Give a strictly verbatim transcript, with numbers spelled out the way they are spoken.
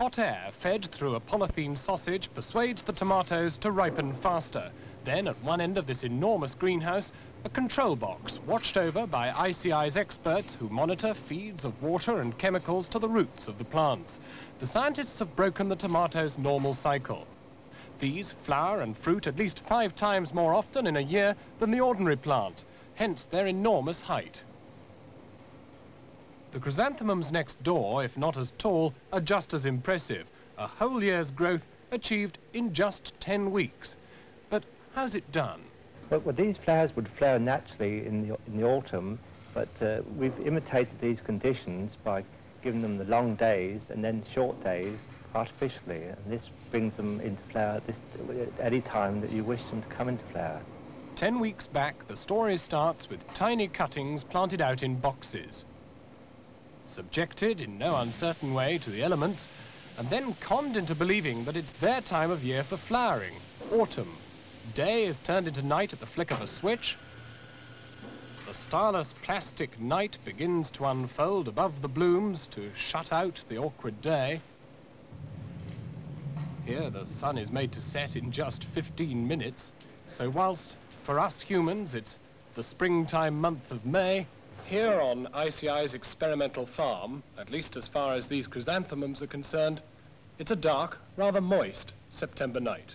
Hot air fed through a polythene sausage persuades the tomatoes to ripen faster. Then at one end of this enormous greenhouse, a control box watched over by I C I's experts who monitor feeds of water and chemicals to the roots of the plants. The scientists have broken the tomato's normal cycle. These flower and fruit at least five times more often in a year than the ordinary plant, hence their enormous height. The chrysanthemums next door, if not as tall, are just as impressive. A whole year's growth achieved in just ten weeks. But how's it done? Well, well these flowers would flower naturally in the, in the autumn, but uh, we've imitated these conditions by giving them the long days and then short days artificially. And this brings them into flower this, at any time that you wish them to come into flower. Ten weeks back, the story starts with tiny cuttings planted out in boxes, subjected in no uncertain way to the elements, and then conned into believing that it's their time of year for flowering, autumn. Day is turned into night at the flick of a switch. The starless plastic night begins to unfold above the blooms to shut out the awkward day. Here the sun is made to set in just fifteen minutes. So whilst for us humans it's the springtime month of May, here on I C I's experimental farm, at least as far as these chrysanthemums are concerned, it's a dark, rather moist September night.